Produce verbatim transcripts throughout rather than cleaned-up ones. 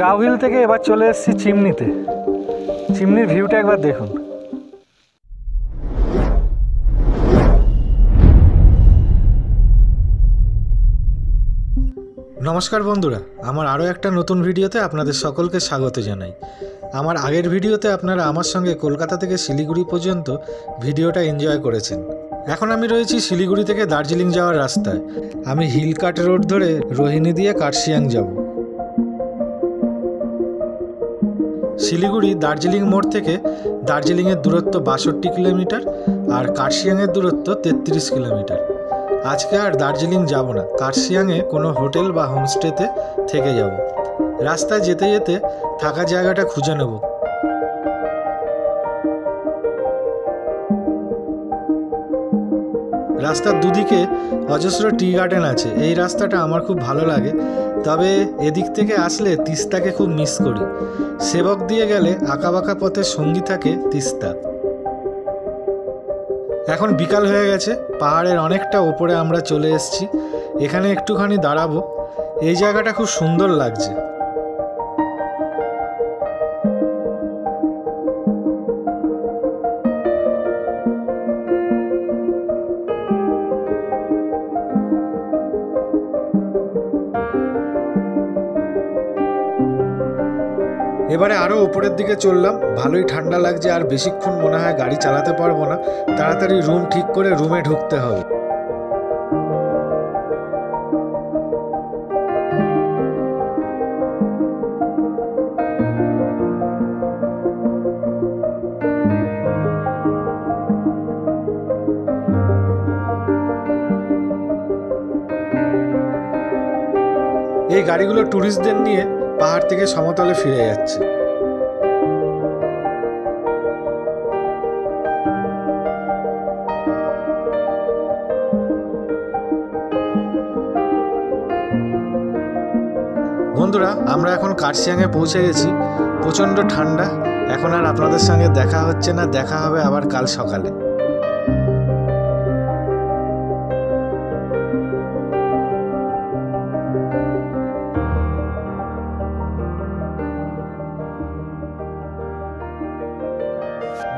Dow hill থেকে এবার চলে এসেছি চিমনিতে। চিমনির ভিউটা একবার দেখুন। নমস্কার বন্ধুরা, আমার আরও একটা নতুন ভিডিওতে আপনাদের সকলকে স্বাগত জানাই। আমার আগের ভিডিওতে আপনারা আমার সঙ্গে কলকাতা থেকে শিলিগুড়ি পর্যন্ত ভিডিওটা এনজয় করেছেন। এখন আমি রয়েছি শিলিগুড়ি থেকে দার্জিলিং যাওয়ার রাস্তায়। আমি হিলকাট রোড ধরে রোহিণী দিয়ে কার্শিয়াং যাব। শিলিগুড়ি দার্জিলিং মোড় থেকে দার্জিলিংয়ের দূরত্ব বাষট্টি কিলোমিটার আর কার্শিয়াংয়ের দূরত্ব তেত্রিশ কিলোমিটার। আজকে আর দার্জিলিং যাব না, কার্শিয়াংয়ে কোনো হোটেল বা হোমস্টেতে থেকে যাব। রাস্তায় যেতে যেতে থাকা জায়গাটা খুঁজে নেব। রাস্তার দুদিকে অজস্র টি গার্ডেন আছে। এই রাস্তাটা আমার খুব ভালো লাগে, তবে এদিক থেকে আসলে তিস্তাকে খুব মিস করি। সেবক দিয়ে গেলে আঁকাবাঁকা পথের সঙ্গী থাকে তিস্তা। এখন বিকাল হয়ে গেছে, পাহাড়ের অনেকটা ওপরে আমরা চলে এসেছি। এখানে একটুখানি দাঁড়াবো, এই জায়গাটা খুব সুন্দর লাগছে। এবারে আরও ওপরের দিকে চললাম। ভালোই ঠান্ডা লাগছে, আর বেশিক্ষণ মনে হয় গাড়ি চালাতে পারবো না। তাড়াতাড়ি রুম ঠিক করে রুমে ঢুকতে হবে। এই গাড়িগুলো ট্যুরিস্টদের নিয়ে পাহাড় থেকে সমতলে ফিরে যাচ্ছে। বন্ধুরা, আমরা এখন কার্শিয়াংয়ে পৌঁছে গেছি। প্রচণ্ড ঠান্ডা, এখন আর আপনাদের সঙ্গে দেখা হচ্ছে না, দেখা হবে আবার কাল সকালে।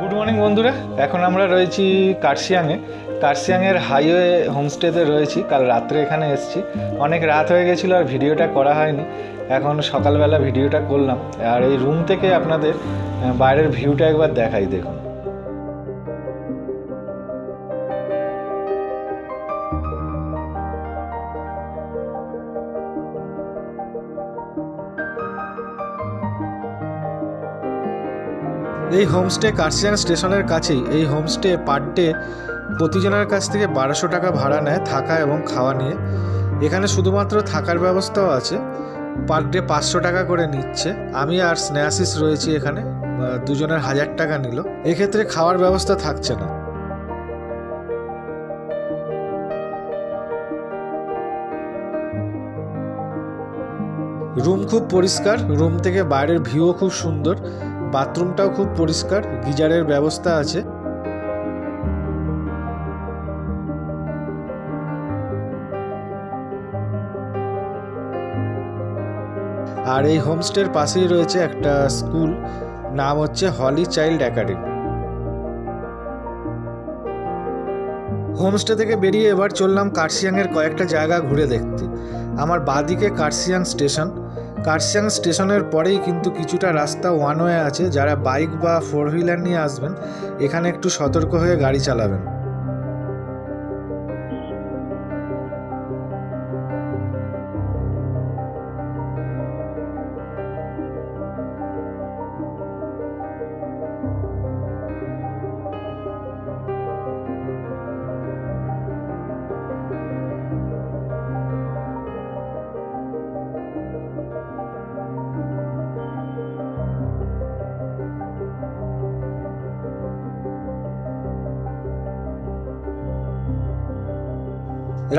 গুড মর্নিং বন্ধুরা, এখন আমরা রয়েছি কার্শিয়াংয়ে। কার্শিয়াংয়ের হাইওয়ে হোমস্টেতে রয়েছি। কাল রাত্রে এখানে এসেছি, অনেক রাত হয়ে গেছিলো আর ভিডিওটা করা হয়নি। এখন সকালবেলা ভিডিওটা করলাম। আর এই রুম থেকে আপনাদের বাইরের ভিউটা একবার দেখাই, দেখুন। এই হোমস্টে কার্শিয়াং স্টেশনের কাছেই। এই হোমস্টে পার ডে প্রতিজনের কাছ থেকে বারোশো টাকা ভাড়া নেয় থাকা এবং খাওয়া নিয়ে। এখানে শুধুমাত্র থাকার ব্যবস্থাও আছে। পার ডে পাঁচশো টাকা করে নিচ্ছে। আমি আর স্নেহাশিস রয়েছি এখানে, দুজনের হাজার টাকা নিল। এক্ষেত্রে খাওয়ার ব্যবস্থা থাকছে না। রুম খুব পরিষ্কার, রুম থেকে বাইরের ভিউও খুব সুন্দর, বাথরুমটাও খুব পরিষ্কার, গিজারের ব্যবস্থা আছে। আর এই হোমস্টের পাশেই রয়েছে একটা স্কুল, নাম হচ্ছে হলি চাইল্ড একাডেমি। হোমস্টে থেকে বেরিয়ে এবার চললাম কার্শিয়াংয়ের কয়েকটা জায়গা ঘুরে দেখতে। আমার বাঁদিকে কার্শিয়াং স্টেশন। কার্শিয়াং স্টেশনের পরেই কিন্তু কিছুটা রাস্তা ওয়ান ওয়ে আছে। যারা বাইক বা ফোর হুইলার নিয়ে আসবেন এখানে একটু সতর্ক হয়ে গাড়ি চালাবেন।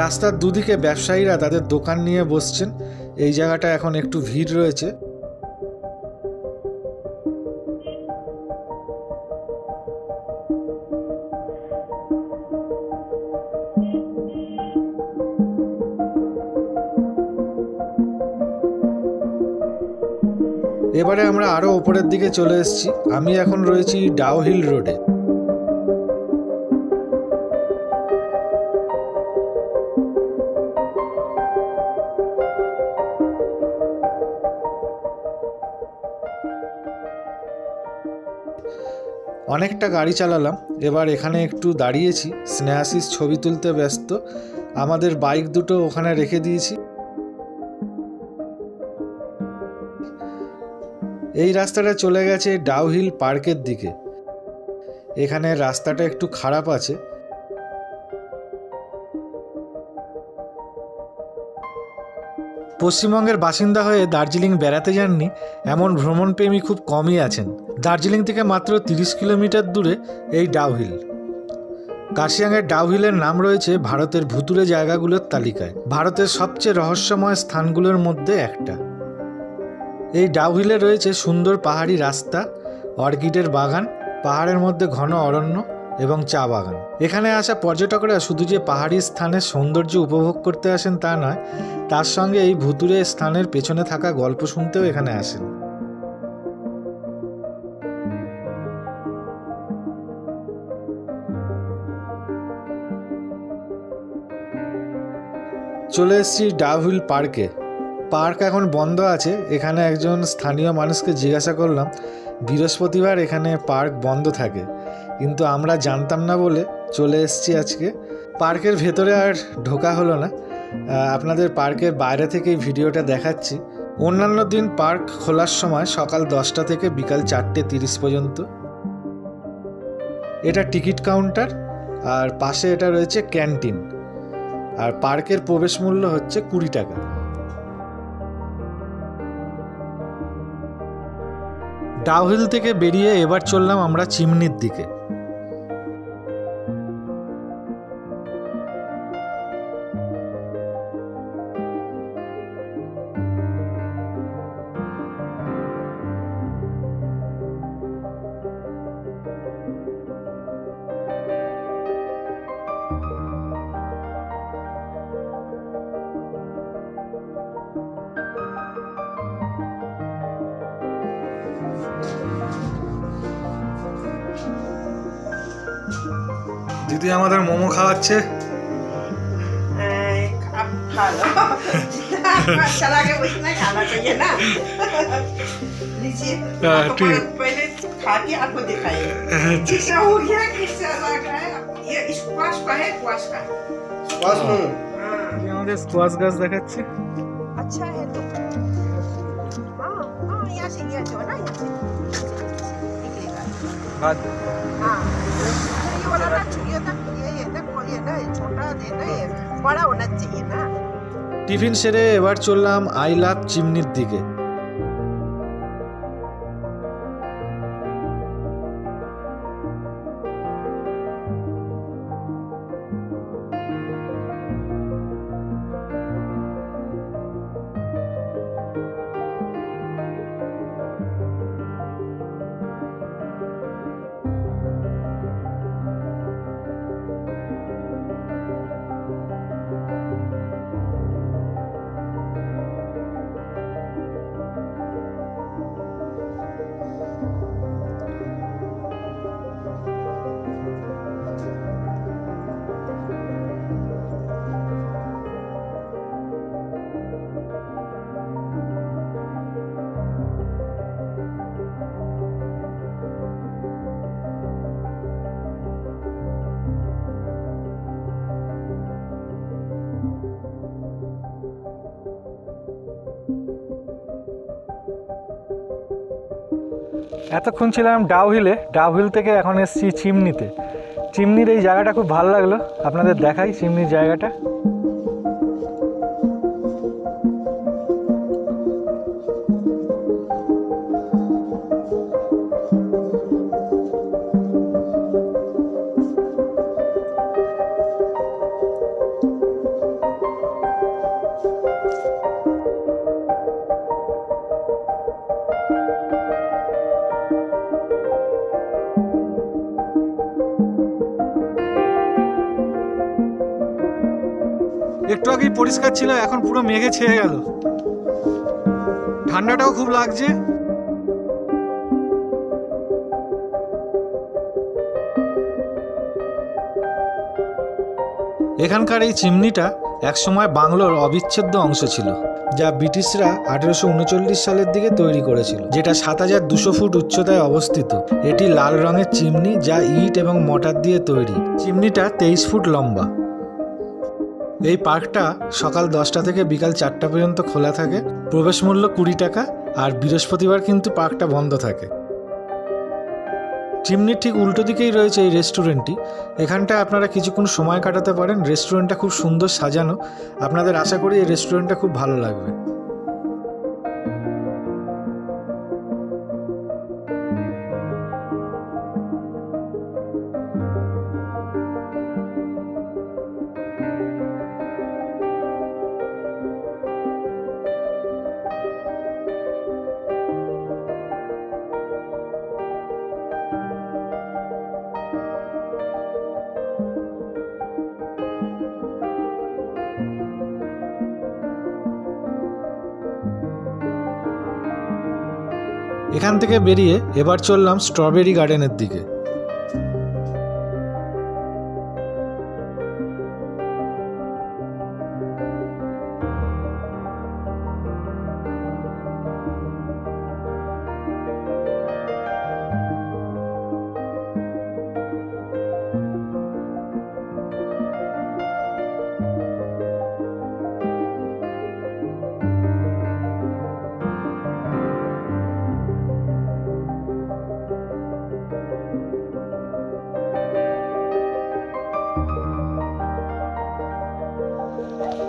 রাস্তার দুদিকে ব্যবসায়ীরা তাদের দোকান নিয়ে বসছেন। এই জায়গাটা এখন একটু ভিড় রয়েছে। এবারে আমরা আরও ওপরের দিকে চলে এসেছি। আমি এখন রয়েছি ডাউ হিল রোডে। অনেকটা গাড়ি চালালাম, এবার এখানে একটু দাঁড়িয়েছি, স্নেহাশিস ছবি তুলতে ব্যস্ত। আমাদের বাইক দুটো ওখানে রেখে দিয়েছি। এই রাস্তাটা চলে গেছে ডাউহিল পার্কের দিকে। এখানে রাস্তাটা একটু খারাপ আছে, পশ্চিমবঙ্গের বাসিন্দা হয়ে দার্জিলিং বেড়াতে যাননি এমন ভ্রমণপ্রেমী খুব কমই আছেন। দার্জিলিং থেকে মাত্র তিরিশ কিলোমিটার দূরে এই ডাউহিল। কার্শিয়াংয়ের ডাউহিলের নাম রয়েছে ভারতের ভুতুড়ে জায়গাগুলোর তালিকায়, ভারতের সবচেয়ে রহস্যময় স্থানগুলোর মধ্যে একটা। এই ডাউহিলে রয়েছে সুন্দর পাহাড়ি রাস্তা, অর্কিডের বাগান, পাহাড়ের মধ্যে ঘন অরণ্য এবং চা বাগান। এখানে আসা পর্যটকরা শুধু যে পাহাড়ি স্থানের সৌন্দর্য উপভোগ করতে আসেন তা নয়, তার সঙ্গে এই ভুতুড়ে স্থানের পেছনে থাকা গল্প শুনতেও এখানে আসেন। চলে এসেছি ডাউহিল পার্কে। পার্ক এখন বন্ধ আছে। এখানে একজন স্থানীয় মানুষকে জিজ্ঞাসা করলাম, বৃহস্পতিবার এখানে পার্ক বন্ধ থাকে, কিন্তু আমরা জানতাম না বলে চলে এসেছি আজকে। পার্কের ভেতরে আর ঢোকা হলো না, আপনাদের পার্কের বাইরে থেকেই ভিডিওটা দেখাচ্ছি। অন্যান্য দিন পার্ক খোলার সময় সকাল দশটা থেকে বিকাল চারটে তিরিশ পর্যন্ত। এটা টিকিট কাউন্টার, আর পাশে এটা রয়েছে ক্যান্টিন, আর পার্কের প্রবেশ মূল্য হচ্ছে কুড়ি টাকা। ডাউহিল থেকে বেরিয়ে এবার চললাম আমরা চিমনির দিকে। দিদি আমাদের মোমো খাওয়াচ্ছে। আমাদের স্কোয়াশ গাছ দেখাচ্ছে। আচ্ছা টিফিন সেরে এবার চললাম আই লাভ চিমনির দিকে। এতক্ষণ ছিলাম ডাউহিলে, ডাউহিল থেকে এখন এসছি চিমনিতে। চিমনির এই জায়গাটা খুব ভালো লাগলো, আপনাদের দেখাই চিমনির জায়গাটা। একটু আগেই পরিষ্কার ছিল, এখন পুরো মেঘে ছেয়ে গেল। ঠান্ডাটাও খুব লাগছে। এখানকার এই চিমনিটা একসময় বাংলোর অবিচ্ছেদ্য অংশ ছিল, যা ব্রিটিশরা আঠেরোশো উনচল্লিশ সালের দিকে তৈরি করেছিল, যেটা সাত হাজার দুশো ফুট উচ্চতায় অবস্থিত। এটি লাল রঙের চিমনি যা ইট এবং মটার দিয়ে তৈরি। চিমনিটা তেইশ ফুট লম্বা। এই পার্কটা সকাল দশটা থেকে বিকাল চারটা পর্যন্ত খোলা থাকে। প্রবেশ মূল্য কুড়ি টাকা, আর বৃহস্পতিবার কিন্তু পার্কটা বন্ধ থাকে। চিমনির ঠিক উল্টো দিকেই রয়েছে এই রেস্টুরেন্টটি। এখানটায় আপনারা কিছুক্ষণ সময় কাটাতে পারেন। রেস্টুরেন্টটা খুব সুন্দর সাজানো। আপনাদের আশা করি এই রেস্টুরেন্টটা খুব ভালো লাগবে। এখান থেকে বেরিয়ে এবার চললাম স্ট্রবেরি গার্ডেনের দিকে।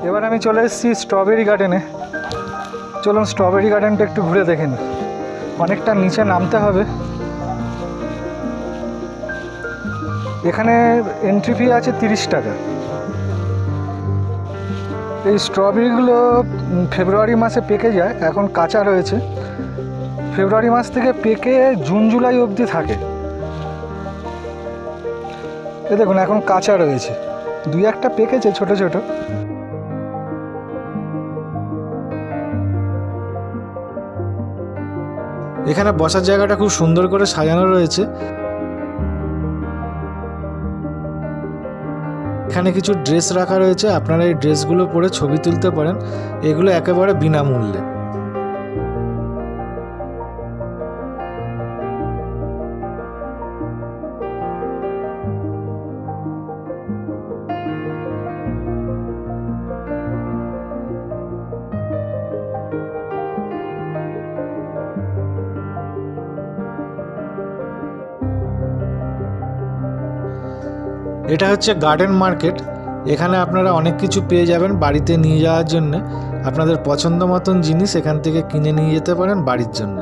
এবার আমি চলে এসেছি স্ট্রবেরি গার্ডেনে। চলুন স্ট্রবেরি গার্ডেনটা একটু ঘুরে দেখেন। অনেকটা নিচে নামতে হবে। এখানে এন্ট্রি ফি আছে তিরিশ টাকা। এই স্ট্রবেরিগুলো ফেব্রুয়ারি মাসে পেকে যায়, এখন কাঁচা রয়েছে। ফেব্রুয়ারি মাস থেকে পেকে জুন জুলাই অবধি থাকে। এ দেখুন, এখন কাঁচা রয়েছে। দুই একটা পেকেছে ছোট ছোট। এখানে বসার জায়গাটা খুব সুন্দর করে সাজানো রয়েছে। এখানে কিছু ড্রেস রাখা রয়েছে, আপনারা এই ড্রেসগুলো পরে ছবি তুলতে পারেন। এগুলো একেবারে বিনামূল্যে। এটা হচ্ছে গার্ডেন মার্কেট। এখানে আপনারা অনেক কিছু পেয়ে যাবেন বাড়িতে নিয়ে যাওয়ার জন্য। আপনাদের পছন্দ মতন জিনিস এখান থেকে কিনে নিয়ে যেতে পারেন বাড়ির জন্য।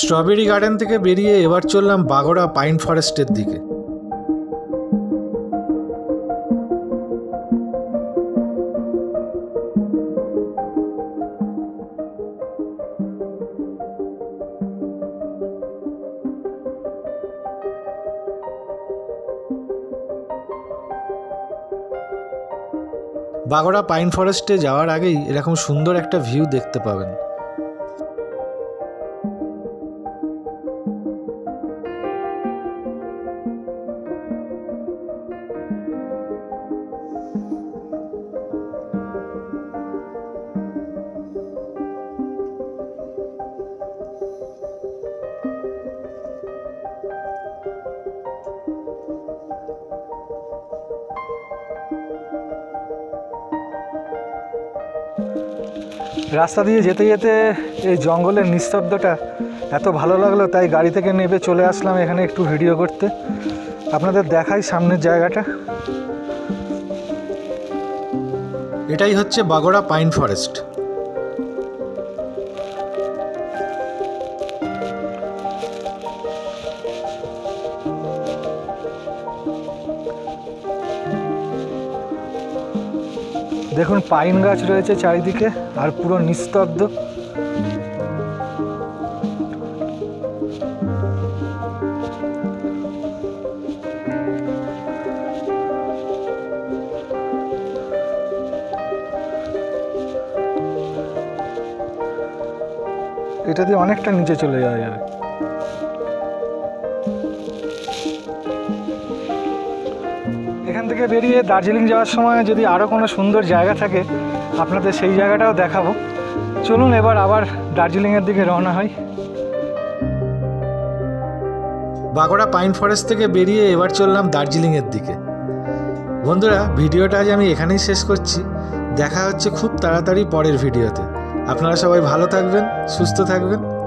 স্ট্রবেরি গার্ডেন থেকে বেরিয়ে এবার চললাম বাগোরা পাইন ফরেস্টের দিকে। বাগোরা পাইন ফরেস্টে যাওয়ার আগেই এরকম সুন্দর একটা ভিউ দেখতে পাবেন। রাস্তা দিয়ে যেতে যেতে এই জঙ্গলের নিস্তব্ধতা এত ভালো লাগলো, তাই গাড়ি থেকে নেমে চলে আসলাম এখানে একটু ভিডিও করতে। আপনাদের দেখাই সামনের জায়গাটা। এটাই হচ্ছে বাগোরা পাইন ফরেস্ট। দেখুন পাইন গাছ রয়েছে চারিদিকে আর পুরো নিস্তব্ধ। এটা দিয়ে অনেকটা নিচে চলে যাওয়া যাবে। এখান থেকে বেরিয়ে দার্জিলিং যাওয়ার সময় যদি আরও কোনো সুন্দর জায়গা থাকে আপনাদের সেই জায়গাটাও দেখাবো। চলুন এবার আবার দার্জিলিংয়ের দিকে রওনা হই। বাগোরা পাইন ফরেস্ট থেকে বেরিয়ে এবার চললাম দার্জিলিংয়ের দিকে। বন্ধুরা, ভিডিওটা আজ আমি এখানেই শেষ করছি। দেখা হচ্ছে খুব তাড়াতাড়ি পরের ভিডিওতে। আপনারা সবাই ভালো থাকবেন, সুস্থ থাকবেন।